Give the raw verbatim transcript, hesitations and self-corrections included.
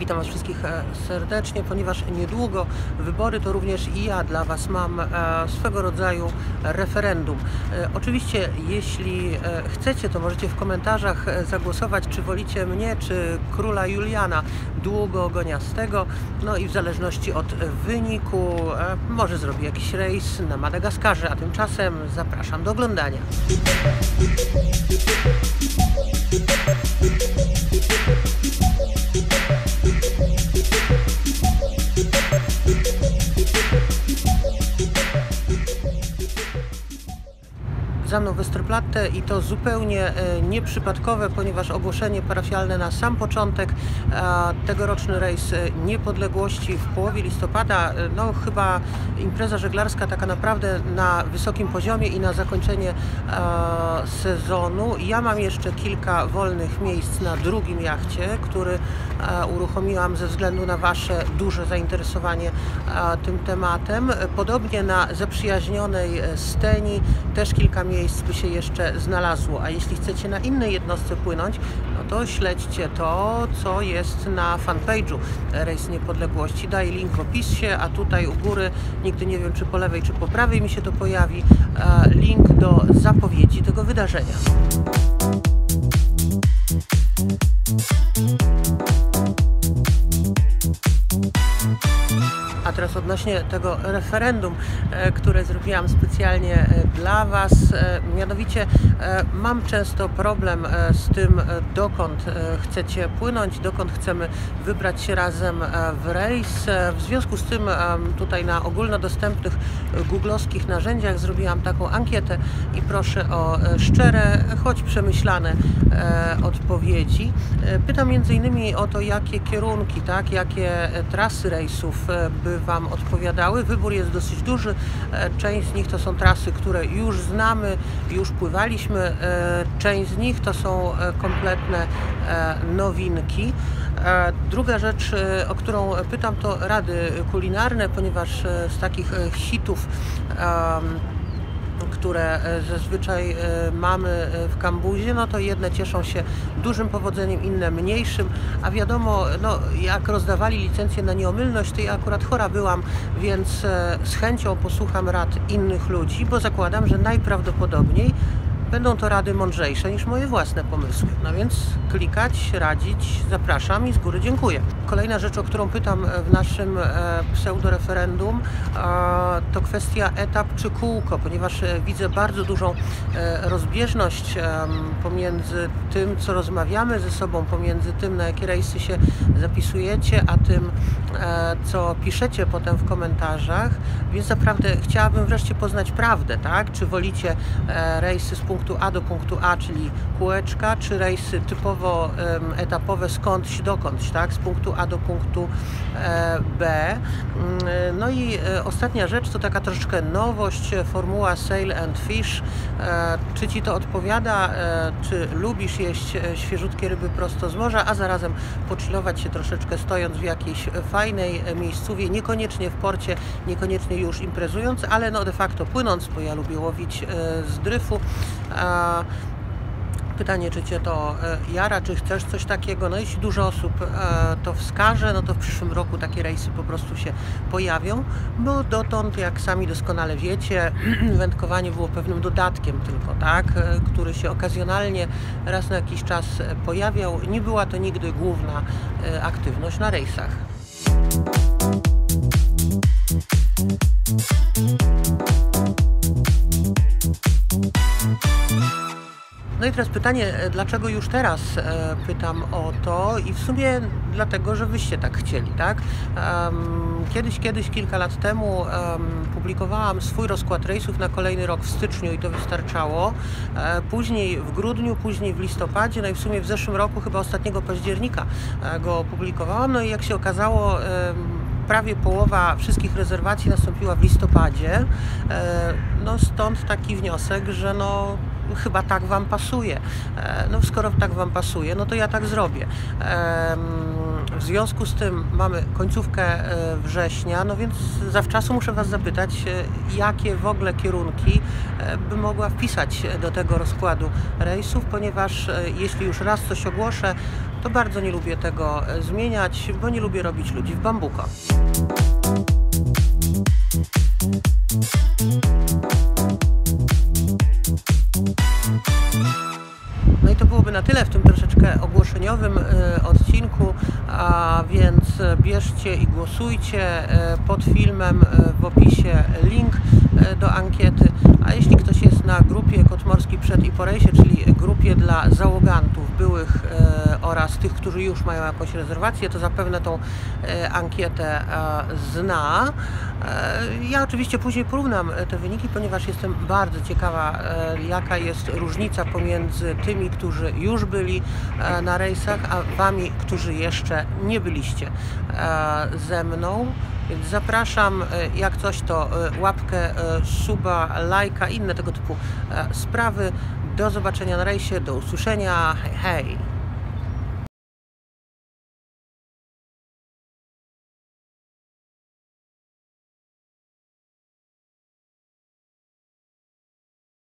Witam Was wszystkich serdecznie, ponieważ niedługo wybory, to również i ja dla Was mam swego rodzaju referendum. Oczywiście, jeśli chcecie, to możecie w komentarzach zagłosować, czy wolicie mnie, czy króla Juliana Długoogoniastego. No i w zależności od wyniku, może zrobię jakiś rejs na Madagaskarze, a tymczasem zapraszam do oglądania. Za mną Westerplatte i to zupełnie nieprzypadkowe, ponieważ ogłoszenie parafialne na sam początek, tegoroczny rejs Niepodległości w połowie listopada, no chyba impreza żeglarska taka naprawdę na wysokim poziomie i na zakończenie sezonu. Ja mam jeszcze kilka wolnych miejsc na drugim jachcie, który uruchomiłam ze względu na Wasze duże zainteresowanie tym tematem. Podobnie na zaprzyjaźnionej Steni też kilka miejsc miejsc by się jeszcze znalazło, a jeśli chcecie na innej jednostce płynąć, no to śledźcie to, co jest na fanpage'u Rejs Niepodległości. Daję link w opisie, a tutaj u góry, nigdy nie wiem, czy po lewej, czy po prawej mi się to pojawi, link do zapowiedzi tego wydarzenia. A teraz odnośnie tego referendum, które zrobiłam specjalnie dla Was, mianowicie mam często problem z tym, dokąd chcecie płynąć, dokąd chcemy wybrać się razem w rejs. W związku z tym tutaj na ogólnodostępnych googlowskich narzędziach zrobiłam taką ankietę i proszę o szczere, choć przemyślane odpowiedzi. Pytam m.in. o to, jakie kierunki, tak, jakie trasy rejsów by Wam odpowiadały. Wybór jest dosyć duży. Część z nich to są trasy, które już znamy, już pływaliśmy. Część z nich to są kompletne nowinki. Druga rzecz, o którą pytam, to rady kulinarne, ponieważ z takich hitów, które zazwyczaj mamy w kambuzie, no to jedne cieszą się dużym powodzeniem, inne mniejszym, a wiadomo, no, jak rozdawali licencję na nieomylność, to ja akurat chora byłam, więc z chęcią posłucham rad innych ludzi, bo zakładam, że najprawdopodobniej będą to rady mądrzejsze niż moje własne pomysły. No więc klikać, radzić, zapraszam i z góry dziękuję. Kolejna rzecz, o którą pytam w naszym pseudoreferendum, to kwestia etap czy kółko, ponieważ widzę bardzo dużą rozbieżność pomiędzy tym, co rozmawiamy ze sobą, pomiędzy tym, na jakie rejsy się zapisujecie, a tym, co piszecie potem w komentarzach, więc naprawdę chciałabym wreszcie poznać prawdę, tak? Czy wolicie rejsy z punktu punktu A do punktu A, czyli kółeczka, czy rejsy typowo um, etapowe skądś dokądś, tak? Z punktu A do punktu e, B. No i e, ostatnia rzecz to taka troszeczkę nowość, formuła Sail and Fish. E, czy Ci to odpowiada? E, czy lubisz jeść świeżutkie ryby prosto z morza, a zarazem pochillować się troszeczkę stojąc w jakiejś fajnej miejscówie, niekoniecznie w porcie, niekoniecznie już imprezując, ale no de facto płynąc, bo ja lubię łowić e, z dryfu. A pytanie, czy Cię to jara, czy chcesz coś takiego. No jeśli dużo osób to wskaże, no to w przyszłym roku takie rejsy po prostu się pojawią, bo dotąd, jak sami doskonale wiecie, wędkowanie było pewnym dodatkiem tylko, tak, który się okazjonalnie raz na jakiś czas pojawiał. Nie była to nigdy główna aktywność na rejsach. No i teraz pytanie, dlaczego już teraz pytam o to i w sumie dlatego, że Wyście tak chcieli, tak? Kiedyś, kiedyś, kilka lat temu publikowałam swój rozkład rejsów na kolejny rok w styczniu i to wystarczało. Później w grudniu, później w listopadzie, no i w sumie w zeszłym roku, chyba ostatniego października go opublikowałam, no i jak się okazało, prawie połowa wszystkich rezerwacji nastąpiła w listopadzie, no stąd taki wniosek, że no chyba tak Wam pasuje. No skoro tak Wam pasuje, no to ja tak zrobię. W związku z tym mamy końcówkę września, no więc zawczasu muszę Was zapytać, jakie w ogóle kierunki bym mogła wpisać do tego rozkładu rejsów, ponieważ jeśli już raz coś ogłoszę, to bardzo nie lubię tego zmieniać, bo nie lubię robić ludzi w bambuka. No i to byłoby na tyle w tym troszeczkę ogłoszeniowym y, odcinku, a więc bierzcie i głosujcie y, pod filmem, y, w opisie link y, do ankiety, a jeśli ktoś jest na grupie Kot Morski przed i po rejsie, czyli grupie dla załogantów byłych y, oraz tych, którzy już mają jakąś rezerwację, to zapewne tą y, ankietę y, zna. Y, ja oczywiście później porównam te wyniki, ponieważ jestem bardzo ciekawa, y, jaka jest różnica pomiędzy tymi, którzy już byli e, na rejsach, a wami, którzy jeszcze nie byliście e, ze mną. Więc zapraszam, e, jak coś to e, łapkę, e, suba, lajka, inne tego typu e, sprawy. Do zobaczenia na rejsie, do usłyszenia, hej, hej!